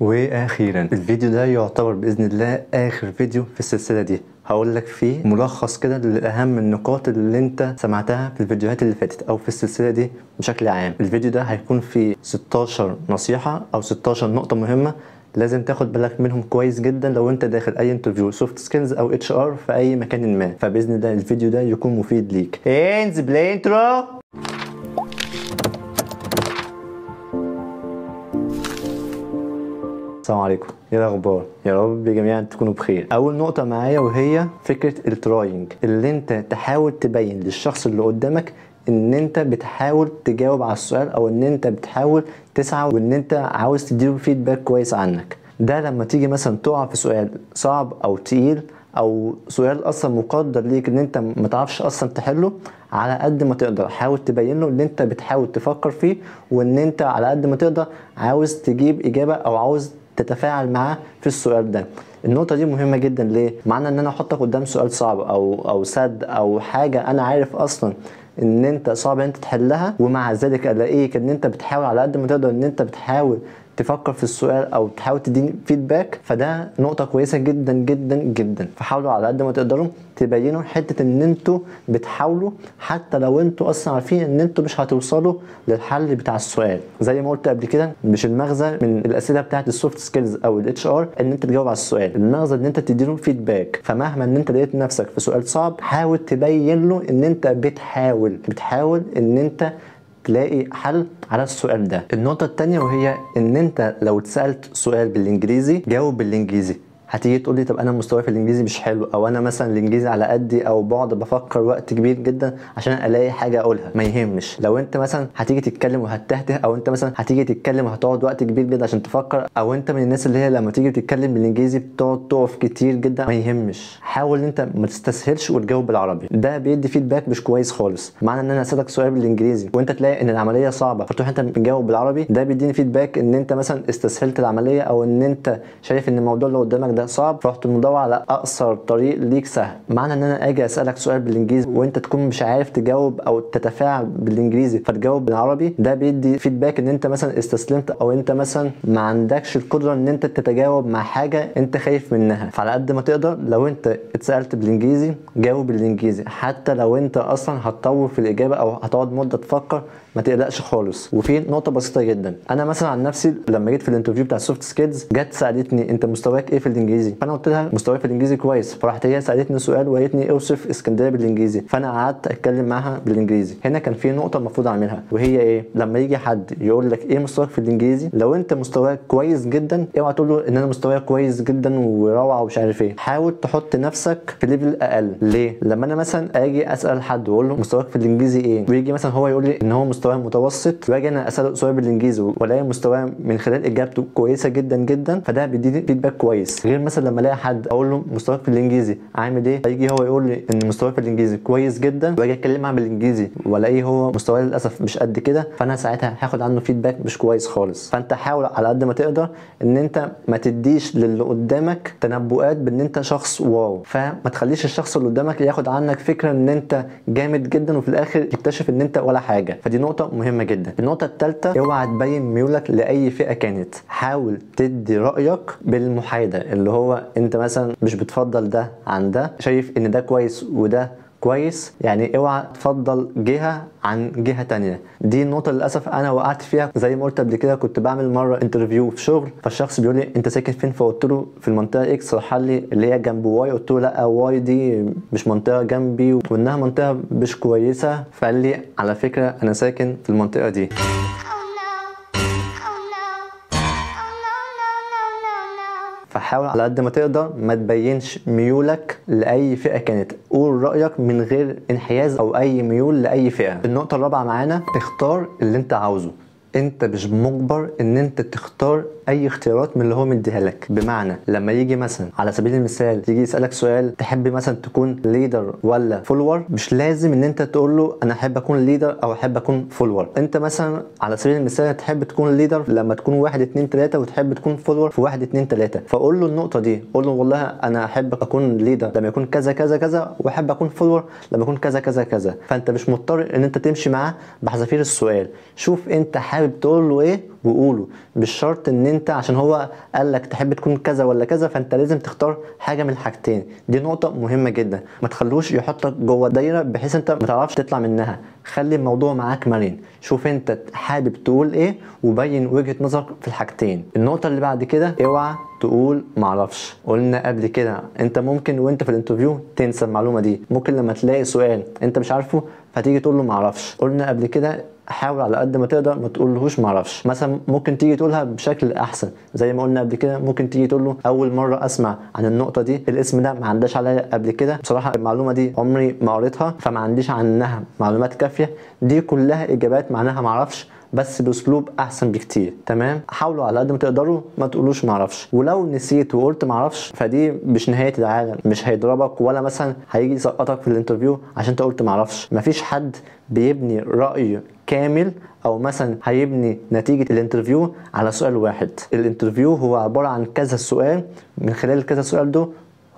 واخيرا الفيديو ده يعتبر باذن الله اخر فيديو في السلسله دي، هقول لك فيه ملخص كده لاهم النقاط اللي انت سمعتها في الفيديوهات اللي فاتت او في السلسله دي بشكل عام. الفيديو ده هيكون فيه 16 نصيحه او 16 نقطه مهمه لازم تاخد بالك منهم كويس جدا لو انت داخل اي انترفيو سوفت سكيلز او HR في اي مكان ما، فباذن الله الفيديو ده يكون مفيد ليك. انزل بلاي انترو. السلام عليكم، ايه الاخبار؟ يا رب جميعا تكونوا بخير. اول نقطه معايا وهي فكره التراينج، اللي انت تحاول تبين للشخص اللي قدامك ان انت بتحاول تجاوب على السؤال او ان انت بتحاول تسعى وان انت عاوز تديله فيدباك كويس عنك. ده لما تيجي مثلا تقع في سؤال صعب او تقيل او سؤال اصلا مقدر ليك ان انت ما تعرفش اصلا تحله، على قد ما تقدر حاول تبين له ان انت بتحاول تفكر فيه وان انت على قد ما تقدر عاوز تجيب اجابه او عاوز تتفاعل معاه في السؤال ده. النقطه دي مهمه جدا. ليه؟ معنى ان انا احطك قدام سؤال صعب او سد او حاجه انا عارف اصلا ان انت صعب ان انت تحلها، ومع ذلك الاقيك ان انت بتحاول على قد ما تقدر ان انت بتحاول تفكر في السؤال او تحاول تديني فيدباك، فده نقطه كويسه جدا جدا جدا. فحاولوا على قد ما تقدروا تبينوا حته ان انتوا بتحاولوا حتى لو انتوا اصلا عارفين ان انتوا مش هتوصلوا للحل بتاع السؤال. زي ما قلت قبل كده، مش المغزى من الاسئله بتاعت السوفت سكيلز او الHR ان انت تجاوب على السؤال، المغزى ان انت تديله فيدباك. فمهما ان انت لقيت نفسك في سؤال صعب، حاول تبين له ان انت بتحاول ان انت تلاقي حل على السؤال ده. النقطة التانية وهي ان انت لو اتسألت سؤال بالانجليزي جاوب بالانجليزي. هتيجي تقول لي طب انا مستواي في الانجليزي مش حلو، او انا مثلا الانجليزي على قدي، او بقعد بفكر وقت كبير جدا عشان الاقي حاجه اقولها. ما يهمش لو انت مثلا هتيجي تتكلم وهتتهته، او انت مثلا هتيجي تتكلم وهتقعد وقت كبير جدا عشان تفكر، او انت من الناس اللي هي لما تيجي تتكلم بالانجليزي بتقعد تقف كتير جدا، ما يهمش. حاول ان انت ما تستسهلش وتجاوب بالعربي، ده بيدي فيدباك مش كويس خالص. معنى ان انا اسالك سؤال بالانجليزي وانت تلاقي ان العمليه صعبه فتروح انت مجاوب بالعربي، ده بيديني فيدباك ان انت مثلا استسهلت العمليه، او ان انت شايف ان الموضوع اللي قدامك ده صعب فرحت مدور على اقصر طريق ليك سهل. معنى ان انا اجي اسالك سؤال بالانجليزي وانت تكون مش عارف تجاوب او تتفاعل بالانجليزي فتجاوب بالعربي، ده بيدي فيدباك ان انت مثلا استسلمت، او انت مثلا ما عندكش القدره ان انت تتجاوب مع حاجه انت خايف منها. فعلى قد ما تقدر لو انت اتسالت بالانجليزي جاوب بالانجليزي، حتى لو انت اصلا هتطول في الاجابه او هتقعد مده تفكر، ما تقلقش خالص. وفي نقطه بسيطه جدا، انا مثلا عن نفسي لما جيت في الانترفيو بتاع سوفت سكيلز جت سالتني انت مستواك ايه في الانجليزي، فانا قلت لها مستواي في الانجليزي كويس، فراحت هي سالتني سؤال وقالتني اوصف اسكندريه بالانجليزي، فانا قعدت اتكلم معاها بالانجليزي. هنا كان في نقطه المفروض اعملها وهي ايه؟ لما يجي حد يقول لك ايه مستواك في الانجليزي، لو انت مستواك كويس جدا اوعى تقول له ان انا مستواي كويس جدا وروعه ومش عارف ايه، حاول تحط نفسك في ليفل اقل. ليه؟ لما انا مثلا اجي اسال حد واقول له مستواك في الانجليزي ايه، ويجي مثلا هو يقول لي ان هو مستواه متوسط، واجي انا اساله سؤال بالانجليزي والاقي مستواه من خلال اجابته كويسه جدا جدا، فده بيديني فيدباك كويس. غير مثلا لما الاقي حد اقول له مستواك في الانجليزي عامل ايه، هيجي هو يقول لي ان مستواي في الانجليزي كويس جدا، واجي اتكلم معاه بالانجليزي والاقيه هو مستواه للاسف مش قد كده، فانا ساعتها هاخد عنه فيدباك مش كويس خالص. فانت حاول على قد ما تقدر ان انت ما تديش للي قدامك تنبؤات بان انت شخص واو، فما تخليش الشخص اللي قدامك ياخد عنك فكره ان انت جامد جدا وفي الاخر يكتشف ان انت ولا حاجه، فدي نقطه مهمه جدا. النقطه الثالثه، اوعى تبين ميولك لاي فئه كانت، حاول تدي رايك بالمحايده، اللي هو انت مثلا مش بتفضل ده عن ده، شايف ان ده كويس وده كويس، يعني اوعى تفضل جهه عن جهه تانية. دي النقطه للاسف انا وقعت فيها. زي ما قلت قبل كده، كنت بعمل مره انترفيو في شغل، فالشخص بيقول لي انت ساكن فين، فقلت له في المنطقه اكس، راح قال لي اللي هي جنب واي، قلت له لا واي دي مش منطقه جنبي وانها منطقه مش كويسه، فقال لي على فكره انا ساكن في المنطقه دي. فحاول على قد ما تقدر ما تبينش ميولك لاي فئه كانت، قول رايك من غير انحياز او اي ميول لاي فئه. النقطه الرابعه معانا، اختار اللي انت عاوزه، انت مش مجبر ان انت تختار اي اختيارات من اللي هو مديها لك. بمعنى لما يجي مثلا على سبيل المثال يجي يسالك سؤال تحب مثلا تكون ليدر ولا فولور، مش لازم ان انت تقول له انا احب اكون ليدر او احب اكون فولور. انت مثلا على سبيل المثال تحب تكون ليدر لما تكون 1 2 3، وتحب تكون فولور في 1 2 3، فقول له النقطه دي، قول له والله انا احب اكون ليدر لما يكون كذا كذا كذا، واحب اكون فولور لما يكون كذا كذا كذا. فانت مش مضطر ان انت تمشي معاه بحذافير السؤال، شوف انت حابب بتقول له ايه وقوله، بالشرط ان انت عشان هو قال لك تحب تكون كذا ولا كذا فانت لازم تختار حاجه من الحاجتين. دي نقطه مهمه جدا، ما تخلوش يحطك جوه دايره بحيث انت ما تعرفش تطلع منها. خلي الموضوع معاك مرين، شوف انت حابب تقول ايه وبين وجهه نظرك في الحاجتين. النقطه اللي بعد كده، اوعى تقول معرفش. قلنا قبل كده انت ممكن وانت في الانترفيو تنسى المعلومه دي، ممكن لما تلاقي سؤال انت مش عارفه فتيجي تقول له معرفش. قلنا قبل كده حاول على قد ما تقدر ما تقولهوش معرفش. مثلا ممكن تيجي تقولها بشكل احسن، زي ما قلنا قبل كده ممكن تيجي تقول له اول مره اسمع عن النقطه دي، الاسم ده ما عنداش عليها قبل كده، بصراحه المعلومه دي عمري ما قريتها فما عنديش عنها معلومات كافيه. دي كلها اجابات معناها معرفش بس باسلوب احسن بكتير. تمام، حاولوا على قد ما تقدروا ما تقولوش معرفش. ولو نسيت وقلت معرفش فدي مش نهايه العالم، مش هيضربك ولا مثلا هيجي يسقطك في الانترفيو عشان انت قلت معرفش. مفيش حد بيبني راي كامل او مثلا هيبني نتيجه الانترفيو على سؤال واحد. الانترفيو هو عباره عن كذا سؤال، من خلال كذا سؤال ده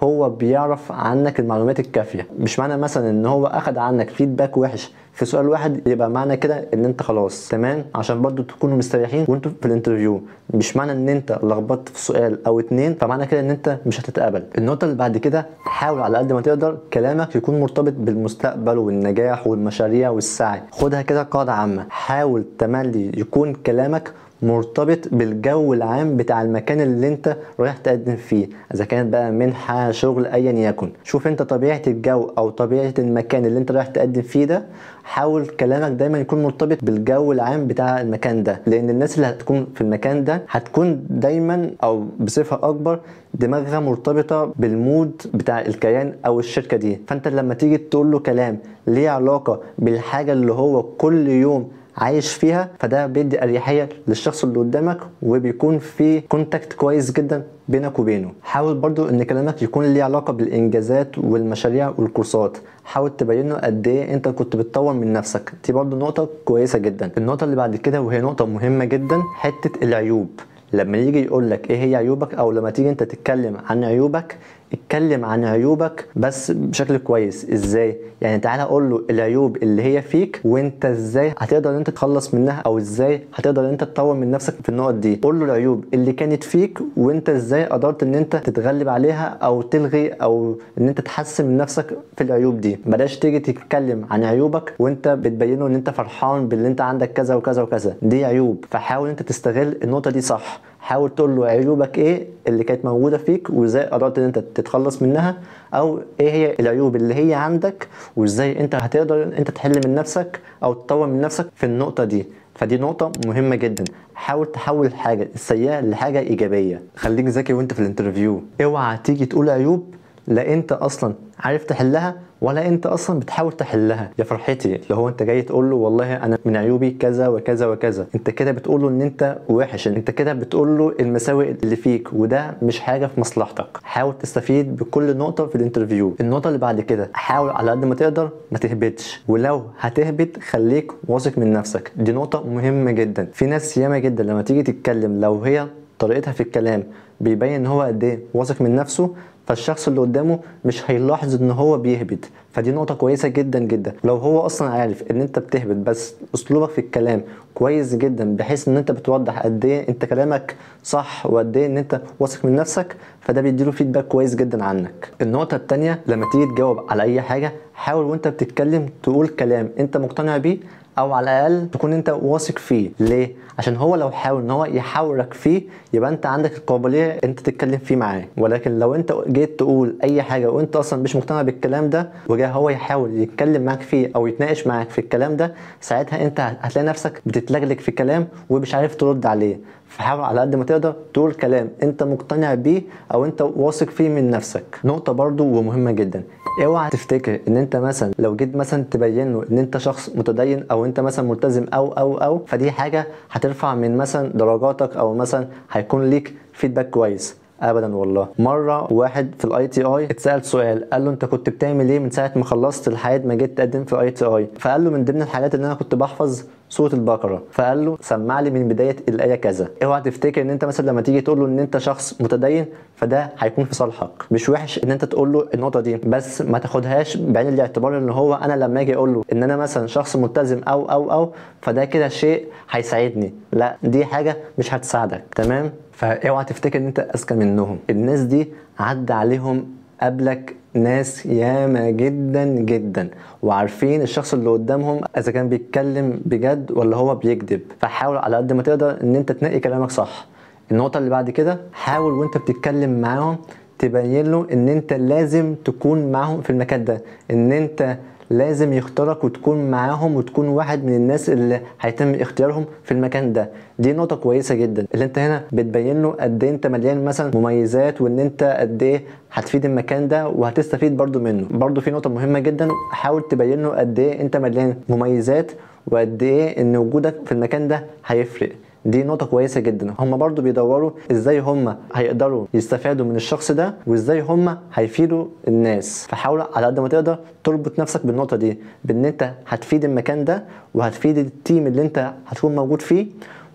هو بيعرف عنك المعلومات الكافيه. مش معنى مثلا ان هو اخد عنك فيدباك وحش في سؤال واحد يبقى معنى كده ان انت خلاص تمام، عشان برضو تكونوا مستريحين وانتوا في الانترفيو. مش معنى ان انت لخبطت في سؤال او اتنين فمعنى كده ان انت مش هتتقبل. النقطه اللي بعد كده، حاول على قد ما تقدر كلامك يكون مرتبط بالمستقبل والنجاح والمشاريع والسعي. خدها كده قاعده عامه، حاول تملي يكون كلامك مرتبط بالجو العام بتاع المكان اللي انت رايح تقدم فيه، اذا كانت بقى منحه شغل ايا يكن. شوف انت طبيعه الجو او طبيعه المكان اللي انت رايح تقدم فيه ده، حاول كلامك دايما يكون مرتبط بالجو العام بتاع المكان ده، لان الناس اللي هتكون في المكان ده هتكون دايما او بصفه اكبر دماغها مرتبطه بالمود بتاع الكيان او الشركه دي. فانت لما تيجي تقول له كلام ليه علاقه بالحاجه اللي هو كل يوم عايش فيها فده بيدي اريحيه للشخص اللي قدامك وبيكون في كونتاكت كويس جدا بينك وبينه. حاول برضو ان كلامك يكون ليه علاقه بالانجازات والمشاريع والكورسات، حاول تبينه قد ايه انت كنت بتطور من نفسك. دي برضو نقطه كويسه جدا. النقطه اللي بعد كده وهي نقطه مهمه جدا، حته العيوب. لما يجي يقول لك ايه هي عيوبك او لما تيجي انت تتكلم عن عيوبك، اتكلم عن عيوبك بس بشكل كويس. ازاي؟ يعني تعالى قول له العيوب اللي هي فيك وانت ازاي هتقدر انت تخلص منها او ازاي هتقدر انت تطور من نفسك في النقط دي. قول له العيوب اللي كانت فيك وانت ازاي قدرت ان انت تتغلب عليها او تلغي او ان انت تحسن من نفسك في العيوب دي. بلاش تيجي تتكلم عن عيوبك وانت بتبينه ان انت فرحان باللي انت عندك كذا وكذا وكذا، دي عيوب. فحاول انت تستغل النقطه دي صح، حاول تقول له عيوبك ايه اللي كانت موجوده فيك وازاي قدرت ان انت تتخلص منها، او ايه هي العيوب اللي هي عندك وازاي انت هتقدر انت تحل من نفسك او تطور من نفسك في النقطه دي. فدي نقطه مهمه جدا، حاول تحول الحاجه السيئه لحاجه ايجابيه. خليك ذكي وانت في الانترفيو، اوعى تيجي تقول عيوب لا انت اصلا عارف تحلها ولا انت اصلا بتحاول تحلها. يا فرحتي لو هو انت جاي تقول له والله انا من عيوبي كذا وكذا وكذا، انت كده بتقول له ان انت وحش، انت كده بتقول له المساوئ اللي فيك وده مش حاجه في مصلحتك. حاول تستفيد بكل نقطه في الانترفيو. النقطه اللي بعد كده، حاول على قد ما تقدر ما تهبطش، ولو هتهبط خليك واثق من نفسك. دي نقطه مهمه جدا. في ناس ياما جدا لما تيجي تتكلم لو هي طريقتها في الكلام بيبين ان هو قد ايه واثق من نفسه، فالشخص اللي قدامه مش هيلاحظ ان هو بيهبط. فدي نقطه كويسه جدا جدا. لو هو اصلا عارف ان انت بتهبط بس اسلوبك في الكلام كويس جدا بحيث ان انت بتوضح قد ايه انت كلامك صح وقد ايه ان انت واثق من نفسك، فده بيديله فيدباك كويس جدا عنك. النقطه الثانيه، لما تيجي تجاوب على اي حاجه حاول وانت بتتكلم تقول كلام انت مقتنع بيه او على الاقل تكون انت واثق فيه. ليه؟ عشان هو لو حاول ان هو يحاورك فيه يبقى انت عندك القابليه انت تتكلم فيه معاه. ولكن لو انت جيت تقول اي حاجه وانت اصلا مش مقتنع بالكلام ده وجاء هو يحاول يتكلم معاك فيه او يتناقش معاك في الكلام ده، ساعتها انت هتلاقي نفسك بتتلجلج في الكلام ومش عارف ترد عليه. فحاول على قد ما تقدر تقول كلام انت مقتنع بيه او انت واثق فيه من نفسك. نقطه برضو ومهمه جدا، اوعى تفتكر ان انت مثلا لو جيت مثلا تبين له ان انت شخص متدين او انت مثلا ملتزم او فدي حاجه هترفع من مثلا درجاتك او مثلا هيكون ليك فيدباك كويس. ابدا والله. مره واحد في الاي تي اي اتسال سؤال، قال له انت كنت بتعمل ايه من ساعه ما خلصت لحد ما جيت تقدم في الاي تي اي؟ فقال له من ضمن الحاجات ان انا كنت بحفظ سورة البقرة. فقال له سمع لي من بداية الآية كذا. اوعى تفتكر ان انت مثلا لما تيجي تقول له ان انت شخص متدين فده هيكون في صالحك، مش وحش ان انت تقول له النقطة دي، بس ما تاخدهاش بعين الاعتبار ان هو انا لما اجي اقول له ان انا مثلا شخص ملتزم او فده كده شيء هيساعدني، لا دي حاجة مش هتساعدك، تمام؟ فاوعى تفتكر ان انت اذكى منهم، الناس دي عدى عليهم قبلك ناس ياما جدا جدا، وعارفين الشخص اللي قدامهم اذا كان بيتكلم بجد ولا هو بيكذب. فحاول على قد ما تقدر ان انت تنقي كلامك صح. النقطة اللي بعد كده، حاول وانت بتتكلم معاهم تبين له ان انت لازم تكون معاهم في المكان ده، ان انت لازم يختارك وتكون معاهم وتكون واحد من الناس اللي هيتم اختيارهم في المكان ده. دي نقطة كويسة جدا، اللي انت هنا بتبين له قد ايه انت مليان مثلا مميزات وان انت قد ايه هتفيد المكان ده وهتستفيد برضو منه. برضو في نقطة مهمة جدا، حاول تبين له قد ايه انت مليان مميزات وقد ايه ان وجودك في المكان ده هيفرق. دي نقطة كويسة جدا. هم برضو بيدوروا ازاي هم هيقدروا يستفادوا من الشخص ده وازاي هم هيفيدوا الناس. فحاول على قد ما تقدر تربط نفسك بالنقطة دي، بان انت هتفيد المكان ده وهتفيد التيم اللي انت هتكون موجود فيه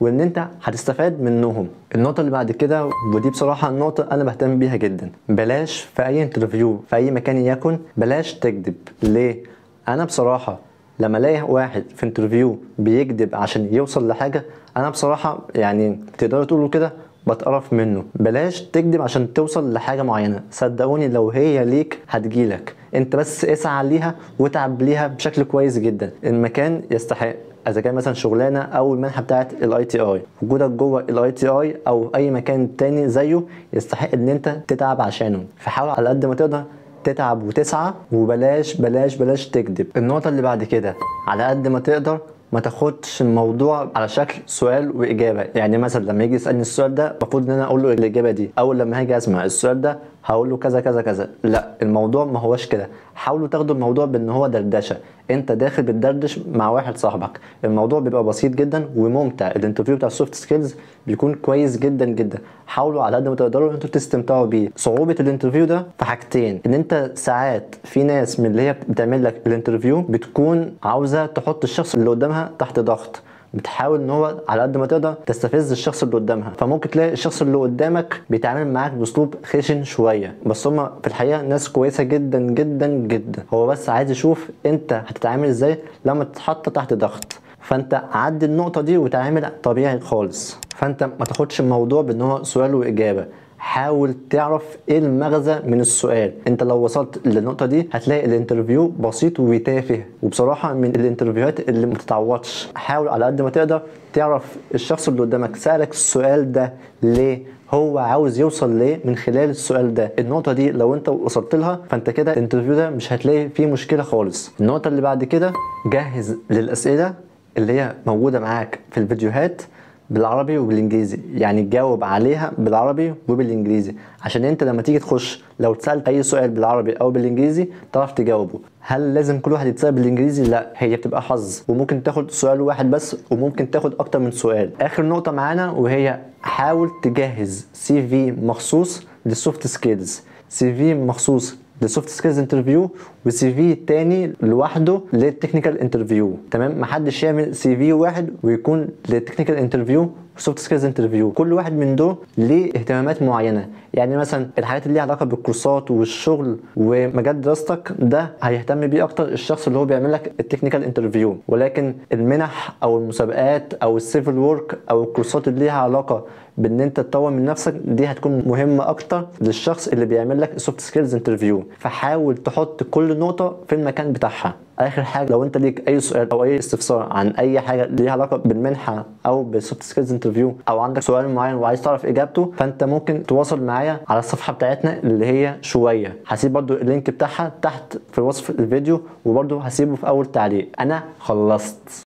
وان انت هتستفاد منهم. النقطة اللي بعد كده، ودي بصراحة النقطة انا بهتم بيها جدا، بلاش في اي انترفيو في اي مكان يكن بلاش تكذب. ليه؟ انا بصراحة لما الاقي واحد في انترفيو بيكذب عشان يوصل لحاجة، انا بصراحة يعني تقدروا تقولوا كده بتقرف منه. بلاش تكذب عشان توصل لحاجة معينة، صدقوني لو هي ليك هتجيلك، انت بس اسعى ليها وتعب ليها بشكل كويس جدا. المكان يستحق، اذا كان مثلا شغلانه او المنحه بتاعت الاي تي اي، وجودك جوه الاي تي اي او اي مكان تاني زيه يستحق ان انت تتعب عشانه. فحاول على قد ما تقدر تتعب وتسعى، وبلاش بلاش بلاش تكذب. النقطه اللي بعد كده، على قد ما تقدر ما تاخدش الموضوع على شكل سؤال واجابه. يعني مثلا لما يجي يسالني السؤال ده المفروض ان انا اقول له الاجابه دي، او لما هاجي اسمع السؤال ده هقول له كذا كذا كذا. لا، الموضوع ما هوش كده. حاولوا تاخدوا الموضوع بان هو دردشه، انت داخل بتدردش مع واحد صاحبك، الموضوع بيبقى بسيط جدا وممتع. الانترفيو بتاع السوفت سكيلز بيكون كويس جدا جدا، حاولوا على قد ما تقدروا ان انتوا تستمتعوا بيه. صعوبه الانترفيو ده في حاجتين، ان انت ساعات في ناس من اللي هي بتعمل لك الانترفيو بتكون عاوزه تحط الشخص اللي قدامها تحت ضغط، بتحاول ان هو على قد ما تقدر تستفز الشخص اللي قدامها، فممكن تلاقي الشخص اللي قدامك بيتعامل معاك باسلوب خشن شويه، بس هم في الحقيقه ناس كويسه جدا جدا جدا، هو بس عايز يشوف انت هتتعامل ازاي لما تتحط تحت ضغط. فانت عدي النقطه دي وتعامل طبيعي خالص. فانت ما تاخدش الموضوع بان هو سؤال واجابه، حاول تعرف ايه المغزى من السؤال. انت لو وصلت للنقطه دي هتلاقي الانترفيو بسيط وتافه، وبصراحه من الانترفيوهات اللي متتعوضش. حاول على قد ما تقدر تعرف الشخص اللي قدامك سالك السؤال ده ليه، هو عاوز يوصل ليه من خلال السؤال ده. النقطه دي لو انت وصلت لها فانت كده الانترفيو ده مش هتلاقي فيه مشكله خالص. النقطه اللي بعد كده، جهز للاسئله اللي هي موجوده معاك في الفيديوهات بالعربي وبالانجليزي، يعني تجاوب عليها بالعربي وبالانجليزي، عشان انت لما تيجي تخش لو اتسالت اي سؤال بالعربي او بالانجليزي تعرف تجاوبه. هل لازم كل واحد يتسال بالانجليزي؟ لا، هي بتبقى حظ، وممكن تاخد سؤال واحد بس وممكن تاخد اكتر من سؤال. اخر نقطه معانا، وهي حاول تجهز سي في مخصوص للسوفت سكيلز، سي في مخصوص للسوفت سكيلز انترفيو، وسي في تاني لوحده للتكنيكال انترفيو، تمام؟ محدش يعمل سي في واحد ويكون للتكنيكال انترفيو وسوفت سكيلز انترفيو، كل واحد من دول ليه اهتمامات معينه. يعني مثلا الحاجات اللي ليها علاقه بالكورسات والشغل ومجال دراستك ده هيهتم بيه اكتر الشخص اللي هو بيعمل لك التكنيكال انترفيو، ولكن المنح او المسابقات او السيفل وورك او الكورسات اللي ليها علاقه بان انت تطور من نفسك دي هتكون مهمه اكتر للشخص اللي بيعمل لك السوفت سكيلز انترفيو. فحاول تحط كل نقطه في المكان بتاعها. اخر حاجه، لو انت ليك اي سؤال او اي استفسار عن اي حاجه ليها علاقه بالمنحه او بالسوفت سكيلز انترفيو، او عندك سؤال معين وعايز تعرف اجابته، فانت ممكن تواصل معايا على الصفحه بتاعتنا اللي هي شويه، هسيب برده اللينك بتاعها تحت في وصف الفيديو وبرده هسيبه في اول تعليق. انا خلصت.